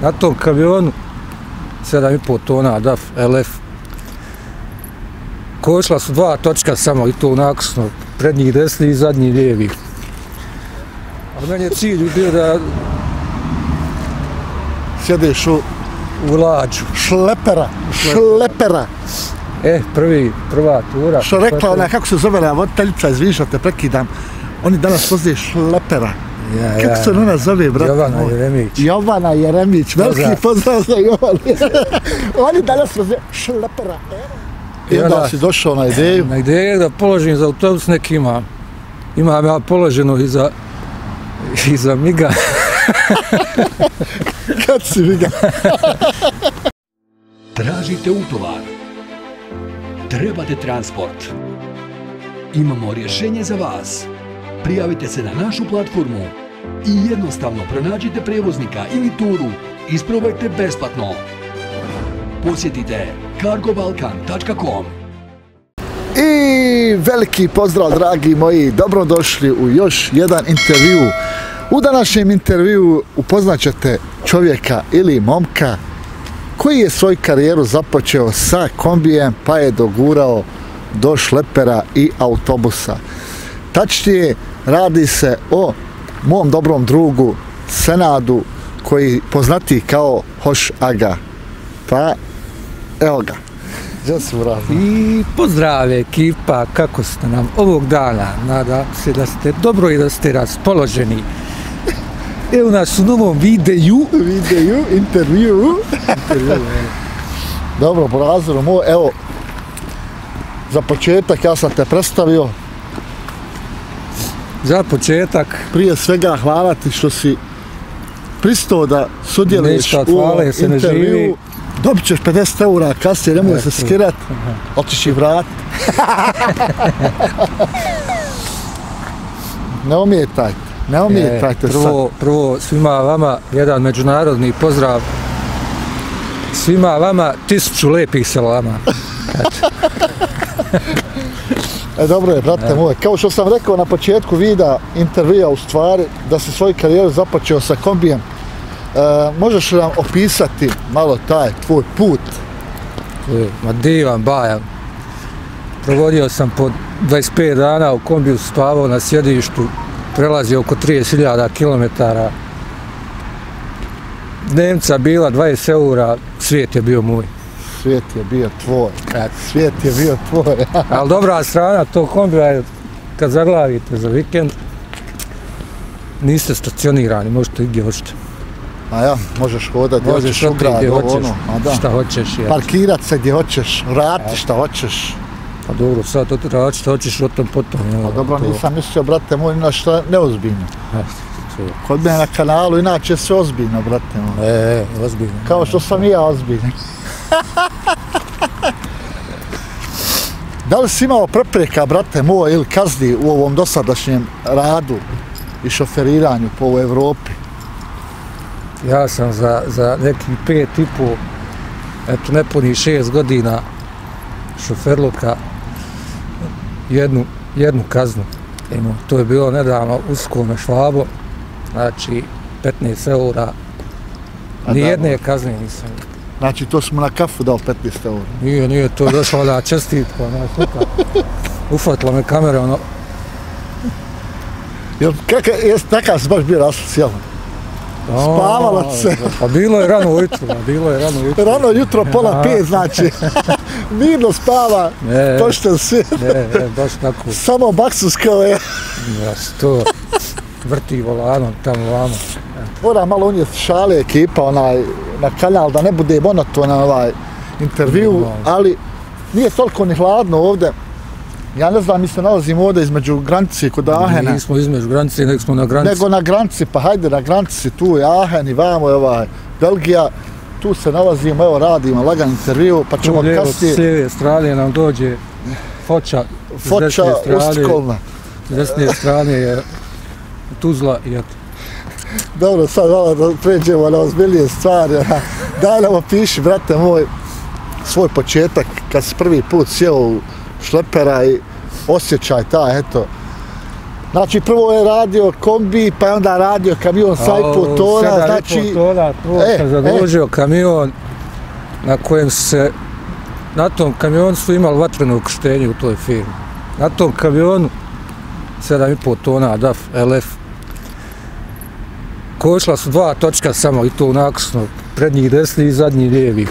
na tom kamionu 7,5 tona DAF LF. Kočila su dva točka samo i to nakusno, prednjih desni i zadnji lijevi. A meni je cilj bio da sjedeš u lađu. Šlepera. Prva tura. Što rekla ona, kako se zove na voditeljica, izviša, te prekidam, oni danas pozdje šlepera. Kako se ona zove, brate? Jovana Jeremić. Jovana Jeremić, veliki pozdrav za Jovanu. Oni danas pozdje šlepera. I onda si došao na ideju? Na ideju da položim za autobus, nek imam. Imam ja položeno i za miga. Kad si miga? Tražite utovar. Trebate transport. Imamo rješenje za vas. Prijavite se na našu platformu i jednostavno pronađite prevoznika ili turu. Isprobajte besplatno. Posjetite cargobalkan.com. I veliki pozdrav, dragi moji. Dobrodošli u još jedan intervju. U današnjem intervju upoznaćete čovjeka ili momka koji je svoju karijeru započeo sa kombijem pa je dogurao do šlepera i autobusa. Tačnije, radi se o mom dobrom drugu Senadu, koji poznati kao HosAga. Pa, evo ga. I pozdrav ekipa, kako ste nam ovog dana. Nadam se da ste dobro i da ste raspoloženi. Evo nas u novom intervju. Dobro, po razoru moj, evo, za početak ja sam te predstavio. Za početak. Prije svega hvala ti što si pristao da sudjeluješ u ovom intervju. Dobit ćeš 50 eura kasnije, ne može se skirat, otiš i vrat. Ne umijetajte sad. Prvo svima vama jedan međunarodni pozdrav. Svima vama 1000 lepih selama. Dobro je, brate moje. Kao što sam rekao na početku videa intervjua, u stvari, da si svoju karijeru započeo sa kombijem. Možeš li nam opisati malo taj tvoj put? Ma divan, bajan. Provodio sam po 25 dana u kombiju, spavao na sjedištu, prelazio oko 30.000 km. Dnevnica bila 20 eura, svijet je bio moj. Svijet je bio tvoj. Ali dobra strana tog kombija je kad zaglavite za vikend, niste stacionirani, možete gdje hoćete. A ja, možeš hodati gdje hoćeš, u gradu, ono, šta hoćeš. Parkirat se gdje hoćeš, vrati šta hoćeš. Pa dobro, sad radiš šta hoćeš o tom potom. Pa dobro, nisam mislio, brate moj, inače neozbiljno. Kod mene na kanalu, inače je sve ozbiljno, brate moj. Ozbiljno. Kao što sam i ja ozbiljno. Da li si imao prepreka, brate moj, ili kazni u ovom dosadašnjem radu i šoferiranju po Evropi? Ja sam za nekih 5,5, eto nepuni 6 godina šoferluka jednu kaznu. To je bilo nedavno usko na Švabo, znači 15 eura, nijedne kazne nisam. Znači to smo na kafu dao 15 eura? Nije, to je došla ona čestitka, ona slika. Ufatila me kamera, ono. Takav si baš bio rasocijalan? Spavala se. Pa bilo je rano ujutro. Rano jutro, 4:30, znači. Mirno spava, pošten svijet. Ne, baš tako. Samo baksuskao je. To vrti volanom, tamo vamo. Mora malo unijeti šale ekipa, onaj, na kanal, da ne bude monotonan ovaj intervju, ali nije toliko ni hladno ovdje. Ja ne znam, mi se nalazimo ovdje između granice kod Ahena. Nismo između granice, nego smo na granici. Nego na granici, pa hajde na granici, tu je Ahen i vamo je ovaj Belgija. Tu se nalazimo, evo radimo lagan intervju, pa ćemo kasnije. S lijeve strane nam dođe Foča, s desne strane. Foča, Stockholma. S desne strane je Tuzla i eto. Dobro, sad malo pređemo na ozbiljnije stvari. Daj nam opiši, brate moj, svoj početak kad si prvi put sjeo u šlepera i osjećaj ta, eto, Znači, prvo je radio kombi, pa je onda radio kamion sa i pol tona, znači... 7,5 tona, prvo sam zadružio kamion na kojem se... Na tom kamionu su imali vatreno ukrštenje u toj firmi. Na tom kamionu 7,5 tona, DAF, LF. Košla su dva točka samo i to unakusno, prednji desni i zadnji lijevi.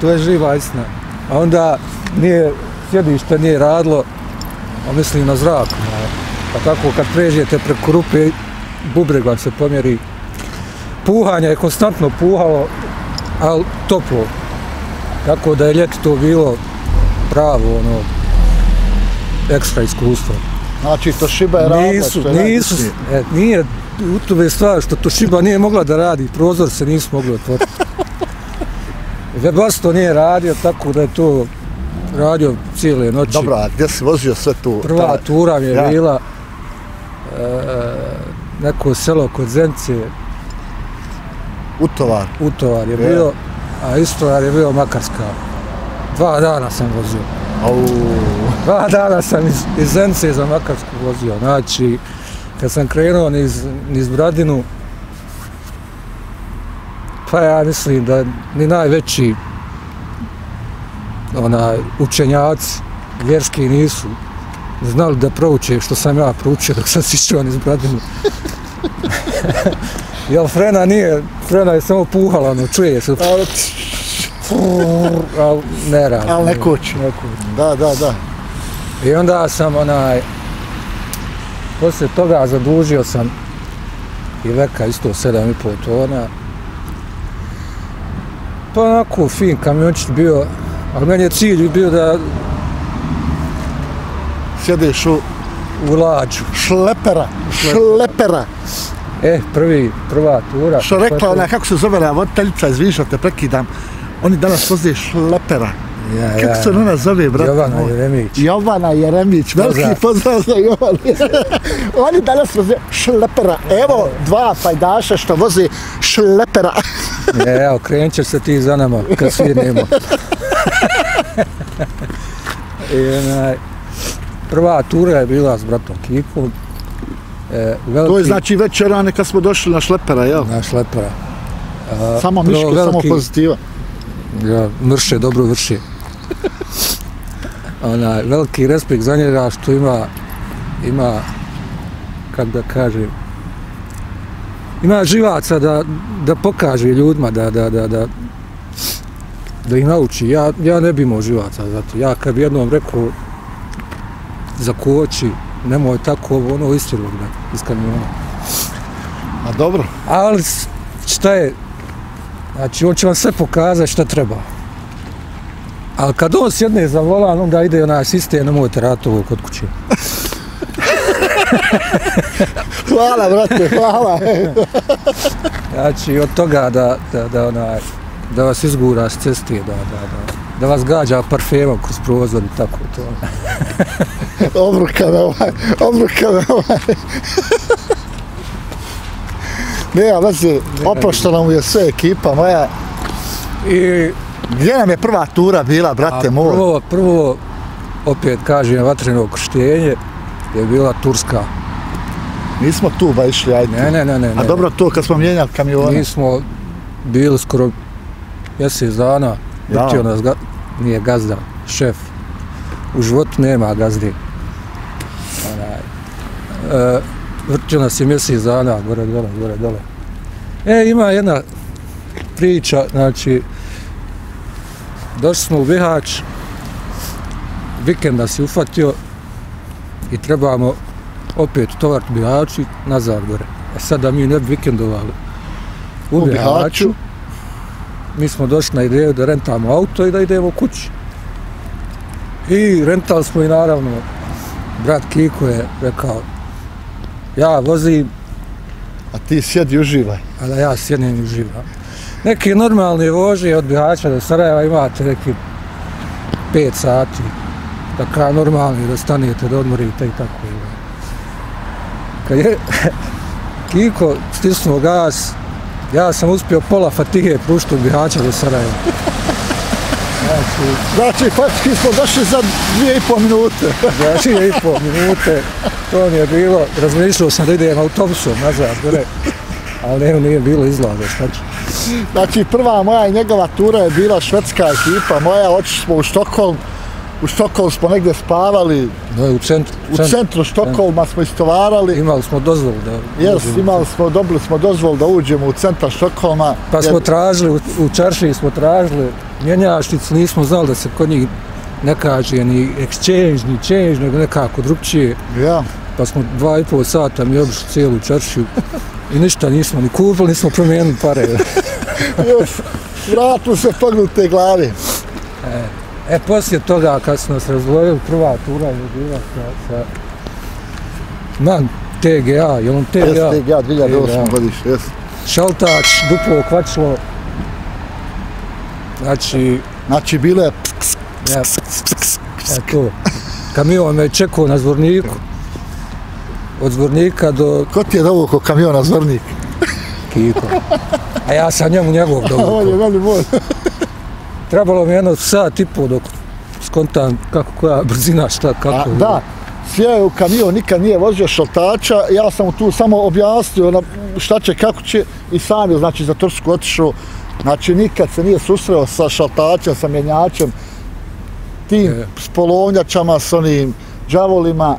To je živa istina. A onda nije... Sjedište nije radilo, a mislim na zraku. Pa tako kad pređete preko rupe, bubreg vam se pomjeri. Puhanje je konstantno puhalo, ali toplo. Tako da je ljeti to bilo pravo, ono, ekstra iskustvo. Znači Toshiba je radila što je Nije, u tome je stvar što Toshiba nije mogla da radi, prozor se nisu mogli otvoriti. Webasto nije radio, tako da je to... Radio cijele noći. Dobro, a gdje si vozio sve tu? Prva tura mi je bila neko selo kod Zenice. Utovar? Utovar je bio, a istovar je bio Makarska. 2 dana sam vozio. 2 dana sam iz Zenice za Makarsku vozio. Znači, kad sam krenuo niz Nizbradinu, pa ja mislim da ni najveći učenjaci vjerski nisu znali da prouče što sam ja proučio dok sam sišao Nizbradinu. Jel frena nije, frena je samo puhala, ono, čuje se. Ali ne radi. Ali ne koči. Da, da, da. I onda sam poslije toga zadužio sam i veka isto 7,5 tona. Pa onako fin kamiončić bio. Ali meni je cilj bio da... Sjediš u lađu. Šlepera. Prva tura. Što rekla ona, kako se zove, voditeljica iz Viša, te prekidam. Oni danas voze šlepera. Kako se ona zove, brate? Jovana Jeremić. Jovana Jeremić, veliki pozdrav za Jovanu. Oni danas voze šlepera. Evo 2 pajdaša što voze šlepera. Evo, krenut ćeš se ti za nama, kad svi nema. Prva tura je bila s bratom Kikom. To je znači već rane kad smo došli na šlepera, jel? Na šlepera. Samo miške, samo pozitiva. Mrše, dobro vrši. Veliki respekt za njega što ima, kako da kažem, ima živaca da pokaže ljudima, da ih nauči. Ja ne bi imao živaca, zato ja kad bi jednom rekao zakoči, nemoj tako, ono istirilo ga iz kamiona. A dobro. Ali šta je, znači on će vam sve pokazati šta treba. Ali kad on sjedne za volan, onda ide onaj sistem, nemojte raditi ovo kod kuće. Hvala brate, hvala. Znači od toga da vas izgura s ceste, da vas gađa parfemom kroz prozor i tako to. Obruka na ovaj. Nema veze, oproštena mu je sve ekipa moja. Gdje nam je prva tura bila, brate moj? Prvo, opet kažem, vatreno krštenje je bila Turska. Nismo tu ba išli, ajde. Ne. A dobro to kad smo mijenjali kamione? Nismo bili skoro... Mjesec dana, vrtio nas, nije gazda, šef. U životu nema gazde. Vrtio nas je mjesec dana, gore, dole. Ima jedna priča, znači, došli smo u Bihać, vikend nas je ufatio i trebamo opet tovart Bihaću nazad gore. A sad da mi ne bi vikendovali u Bihaću, mi smo došli na ideju da rentamo auto i da idemo kući. I rentali smo i naravno, brat Kiko je rekao, ja vozim... A ti sjedi i uživaj. A da ja sjedim i uživam. Neke normalne vožnje od Bihaća do Sarajeva imate neki 5 sati. Da kao normalni, da stanete, da odmorite i tako. Kad je Kiko stisnuo gas, ja sam uspio pola fatige prušiti od Bihaća do Sarajeva. Znači, faktički smo došli za 2,5 minute. Za 2,5 minute. To mi je bilo, razmišljao sam da idem autobusom nazad, ali evo nije bilo izlaza, šta ću. Znači, prva moja i njegova tura je bila švedska ekipa moja, otišli smo u Stockholm. U Stockholmu smo negdje spavali. Da, u centru. U centru Stockholma smo istovarali. Imali smo dozvolu da uđemo. Imali smo, dobili smo dozvolu da uđemo u centar Stockholma. Pa smo tražili, u Čarši smo tražili mjenjačnicu, nismo znali da se kod njih ne kaže ni exchange, ni change, nego nekako drugčije. Pa smo 2,5 sata mi obišli cijelu Čaršiju i ništa nismo ni kupili, nismo promijenili pare. Vratili se pognute glave. Poslije toga, kad smo nas razvojili, prva tura je bila sa man TGA, je on TGA? Jes, TGA, 2008 godiš, jes. Šaltač, duplo kvačilo, znači... Znači, bile... Eto, kamion me čekao na Zvorniku, od Zvornika do... Ko ti je dovukao kamion na Zvornik? Kiko. A ja sam njemu njegov dovukao. On je veli bolj. Trebalo mi jedno sat i pol dok skontam kako koja brzina, šta, kako... Da, sjeo je u kamion, nikad nije vozio šaltača, ja sam mu tu samo objasnio šta će, kako će i sam je, znači, za Tursku otišao. Znači, nikad se nije susreo sa šaltačem, sa mjenjačem, tim spolovnjačama, s onim džavolima,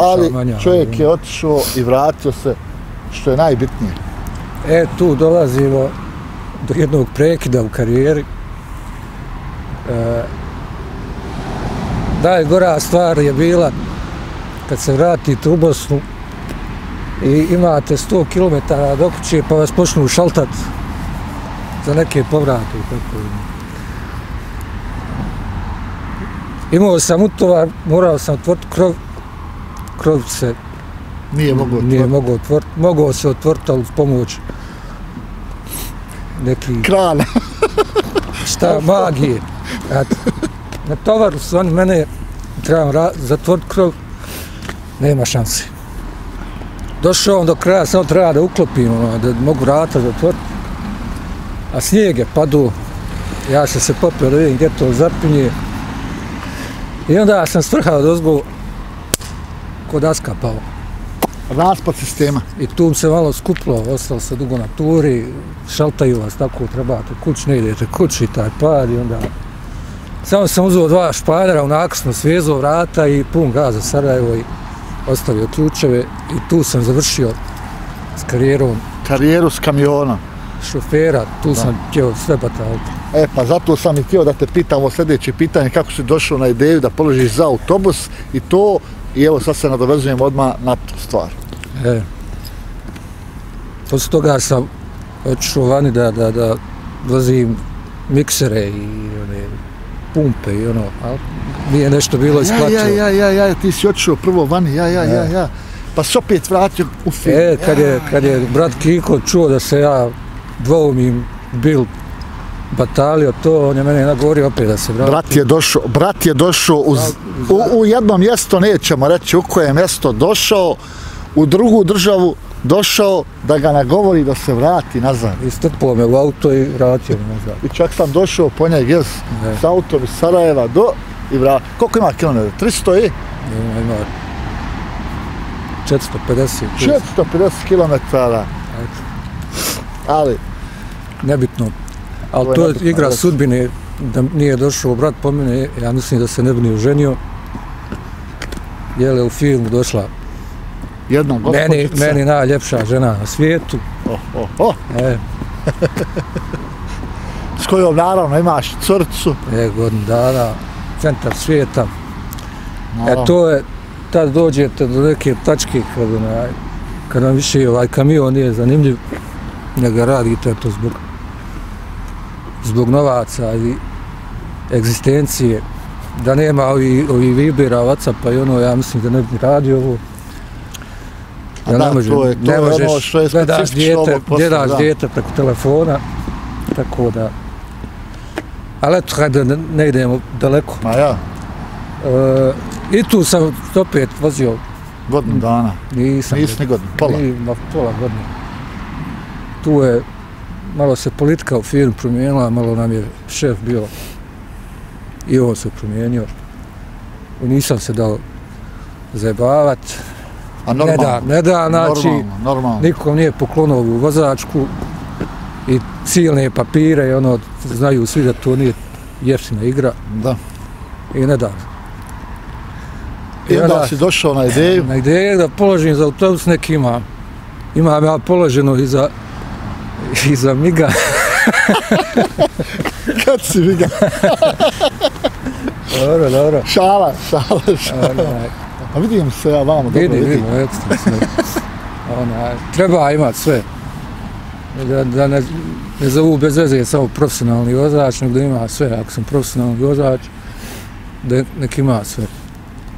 ali čovjek je otišao i vratio se, što je najbitnije. Tu dolazimo do jednog prekida u karijeri. Najgora stvar je bila kad se vratite u Bosnu i imate 100 km do kuće pa vas počnu šaltati za neke povrate i tako. Imao sam utovar, morao sam otvoriti krov, krov se nije mogao otvoriti, mogao se otvoriti ali s pomoć neki krana, šta, magije. Na tovaru su oni mene, trebam zatvoriti krov, nema šanse. Došao on do kraja, samo treba da uklopim, da mogu vrata zatvoriti. A snijeg je padao, ja sam se popio da vidim gdje to zapinje. I onda sam strhao dozgo, ko daska pao. Raspad sistema. I tu se malo skupilo, ostalo se dugo na turi, šaltaju vas tako, trebate kući, ne idete kući, taj pad i onda... Samo sam uzeo 2 špadera, unakosno svezao vrata i pun gaza Sarajevo i ostavio ključeve i tu sam završio s karijerom. Karijeru s kamiona. Šofera, tu sam htio sve bataliti. Pa zato sam i htio da te pitam o sljedeće pitanje, kako si došao na ideju da položiš za autobus i to, i evo sad se nadovezujem odmah na tu stvar. Poslije toga sam otišao vani da vozim miksere i one... pumpe i ono, ali nije nešto bilo isplaćeno. Ti si otišao prvo vani, pa se opet vratio u film. Kad je brat Kiko čuo da se ja dvoumim bil batalio, to on je mene nagovorio opet da se vratio. Brat je došao u jedno mjesto, nećemo reći u koje mjesto došao, u drugu državu došao da ga nagovori da se vrati nazad. I strpao me u auto i vratio me nazad. I čak sam došao po njeg, s autom iz Sarajeva do i vratio. Koliko ima kilometara? 300 i? Ima 450. 450 kilometara. Ali... Nebitno. Ali to je igra sudbine, da nije došao brat po mene, ja mislim da se ne bi ni oženio. Jer je u filmu došla meni najljepša žena na svijetu. S kojom naravno imaš crcu. Godinu dana, centar svijeta. To je, tad dođete do neke tačke kada vam više ovaj kamion nije zanimljiv, ne ga radite to zbog novaca i egzistencije. Da nema ovi vibera, WhatsAppa i ono, ja mislim da ne bi radio ovo. Da, ne možeš, gledaš dijete preko telefona, tako da... Ali eto, hajde, ne idemo daleko. I tu sam opet vozio... Godinu dana, nisni godinu, pola. Pola godine. Tu je, malo se politika u firmi promijenila, malo nam je šef bio I on se promijenio. Nisam se dao zajebavat. A normalno? Ne da, znači, nikom nije poklonuo ovu vozačku i silne papire i ono, znaju svi da to nije jeftina igra. Da. I ne da. I onda si došao na ideju? Na ideju da položim za autobus, nek imam. Imam ja položeno i za miga. Kad si miga? Dobro. Šala. A vidim se ja vamo, dobro vidim. Vidimo, eto sve. Treba imat sve. Da ne zovu bez veze samo profesionalni vozač, nego da ima sve. Ako sam profesionalni vozač, nek ima sve.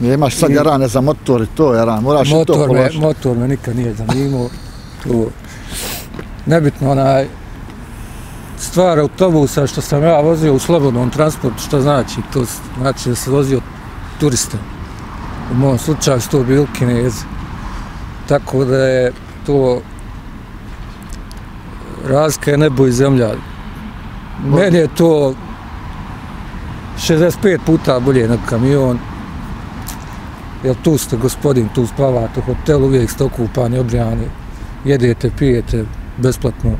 Nemaš sad jarane za motor i to jaran, moraš i to položiti. Motor me nikad nije zanimao. Nebitno stvar autobusa što sam ja vozio u slobodnom transportu, što znači? To znači da se vozio turista. U mojom slučaju su to bili Kinezi. Tako da je to razlika je nebo i zemlja. Meni je to 65 puta bolje nego kamion. Jer tu ste gospodin, tu spavate u hotelu, uvijek ste okupani, obrijani, jedete, pijete, besplatno.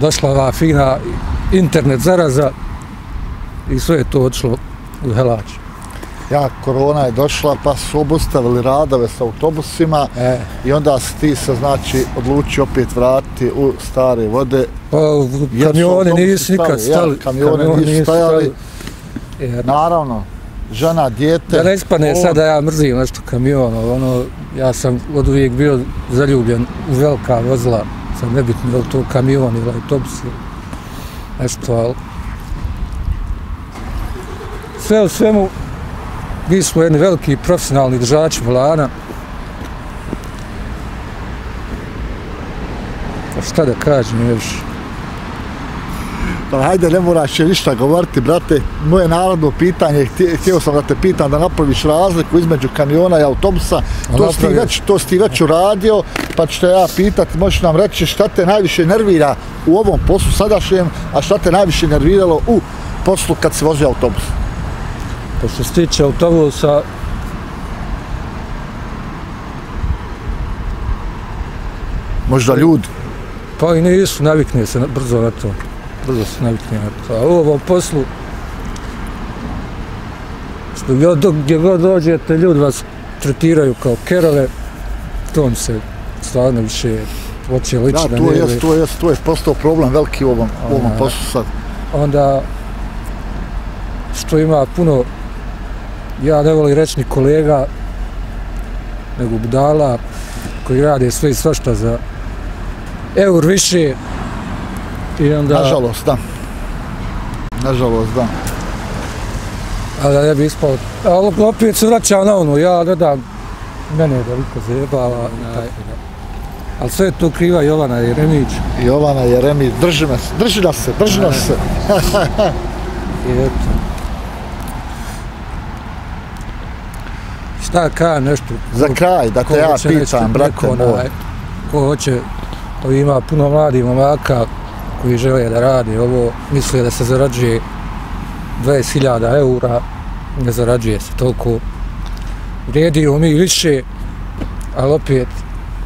Došla ova fina internet zaraza i sve je to odšlo u helač. Ja, korona je došla pa su obustavili radove sa autobusima i onda si ti se znači odlučio opet vratiti u stare vode. Pa kamioni nisu nikad stali. Kamioni nisu stajali. Naravno, žena, dijete. Da ne ispane sad da ja mrzim nešto kamiona. Ja sam od uvijek bio zaljubljen u velika vozila. Sad nebitno je li to kamion ili autobus ili nešto, ali sve u svemu mi smo jedni veliki profesionalni držači volana. Šta da kažem još? Hajde, ne moraš će ništa govoriti, brate. Moje narodno pitanje, htio sam da te pitam da napraviš razliku između kamiona i autobusa. To si ti već uradio, pa ću te ja pitati, možeš nam reći šta te najviše nervira u ovom poslu sadašnjem, a šta te najviše nerviralo u poslu kad si vozio autobus? Pa što se tiče autobusa, možda ljudi? Pa i nisu, navikne se brzo na to. Brzo se navikne na to. A u ovom poslu, gdje god dođete, ljudi vas tretiraju kao kerove, tom se stvarno više oče lična nerve. Da, to je postao problem veliki u ovom poslu sad. Onda, što ima puno, ja ne volim reći ni kolega, nego budala koji rade sve i svašta za eur više i onda... Nažalost, da. A da ne bi ispalo... Ali opet se vraćam na ono, ja ne dam, mene je da liko zajebala i tako da. Ali sve je to kriva Jovana Jeremić. Jovana Jeremić, drži nas se. I eto. Šta kajem nešto? Za kraj, da te ja pitam, brate moj. Ko hoće, ima puno mladih momaka koji žele da rade ovo, misle da se zarađuje 20.000 eura, ne zarađuje se toliko. Vrijedimo mi više, ali opet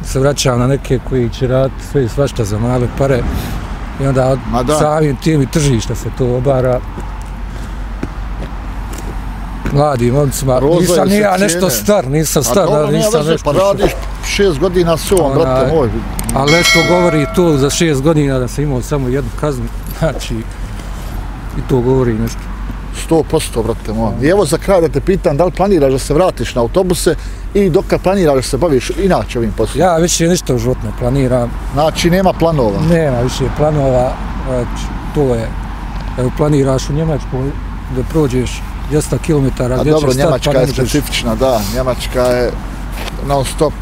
se vraćam na neke koji će raditi sve i svašta za male pare. I onda samim tim i tržišta se to obara. Mladim momcima, nisam ni ja nešto star, ali nisam nešto... Pa radiš 6 godina s ovom, brate moj. Ali nešto govori to za 6 godina da sam imao samo jednu kaznu, znači, i to govori nešto. 100%, brate moj. I evo za kraj da te pitam, da li planiraš da se vratiš na autobuse i dokad planiraš da se baviš inače ovim poslom? Ja više ništa u životu ne planiram. Znači, nema planova? Nema više planova, to je, planiraš u Njemačku da prođeš 200 kilometara, gdje će stati, pa ne možeš. Njemačka je specifična, da. Njemačka je non stop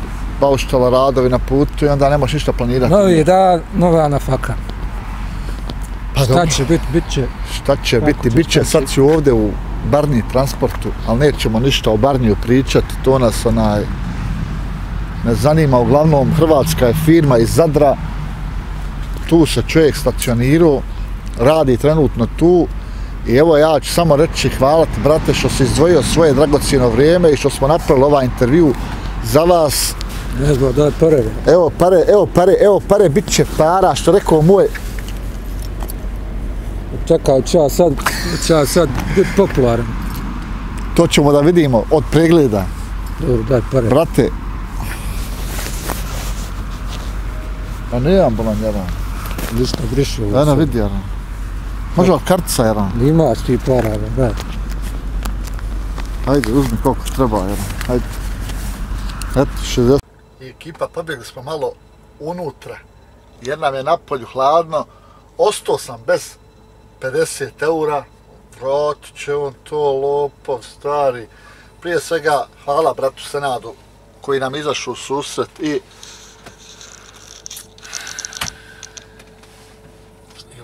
bauštala radovi na putu i onda ne možeš ništa planirati. Novi dan, nova nafaka. Šta će biti, bit će. Šta će biti, bit će. Sad ću ovdje u Barnji transportu, ali nećemo ništa o Barnju pričati, to nas ne zanima. Uglavnom, Hrvatska je firma iz Zadra tu se čovjek stacionirao, radi trenutno tu i evo ja ću samo reći hvala ti brate što si izdvojio svoje dragocjeno vrijeme i što smo napravili ovaj intervju za vas. Ne znam, daj pare. Evo pare, bit će para, što rekao moj. Čekaj, će ja sad biti popularan. To ćemo da vidimo od pregleda. Dobro, daj pare. Brate. A nijem bolan, Jaran. Ništa brišio. Eno, vidi, Jaran. Može li kartica, Jaran? Nimaš ti para, Jaran. Hajde, uzmi koliko treba, Jaran. Hajde. Eto, 60. I ekipa, pobjegli smo malo unutra, jer nam je napolju hladno. Ostao sam bez 50 eura. Vratit će on to, lopov, stari. Prije svega, hvala bratu Senadu, koji nam izašao u susret i...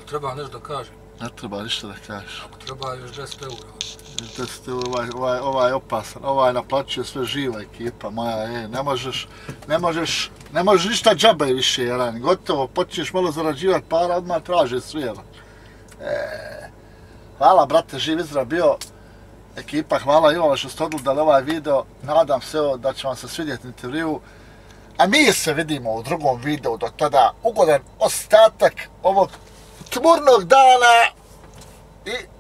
Treba nešto da kažem? Ne treba ništa da kažeš. Ako treba još 10 eura. 10 eura, ovaj je opasan, ovaj naplaćuje sve živa ekipa moja, ne možeš ništa džabe više, Jeran, gotovo, počneš malo zarađivati para, odmah traže sve, Jeran. Hvala, brate, živ izra bio, ekipa, hvala Ivana što ste odgledali ovaj video, nadam se da će vam se svidjeti intervju. A mi se vidimo u drugom videu, do tada ugodan ostatak ovog tmurnog dana i